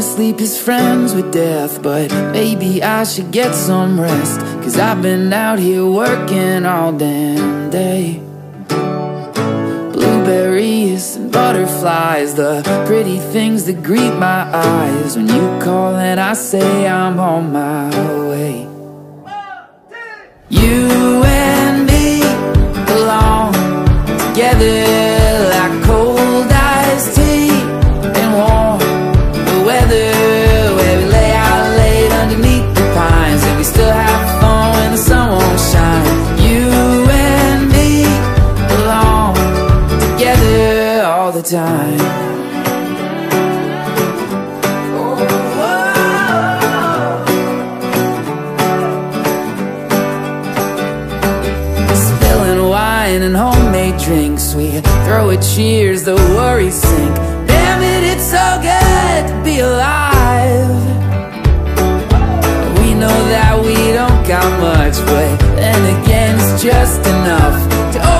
know sleep is friends with death, but maybe I should get some rest, 'cause I've been out here working all damn day. Blueberries and butterflies, the pretty things that greet my eyes. When you call and I say I'm on my way. You and me belong together like cold iced tea and warm the weather, where we lay out late underneath the pines and we still have fun when the sun won't shine. You and me belong together all the time. And homemade drinks, we throw at cheers, the worries sink. Damn it, it's so good to be alive. We know that we don't got much, but then again it's just enough to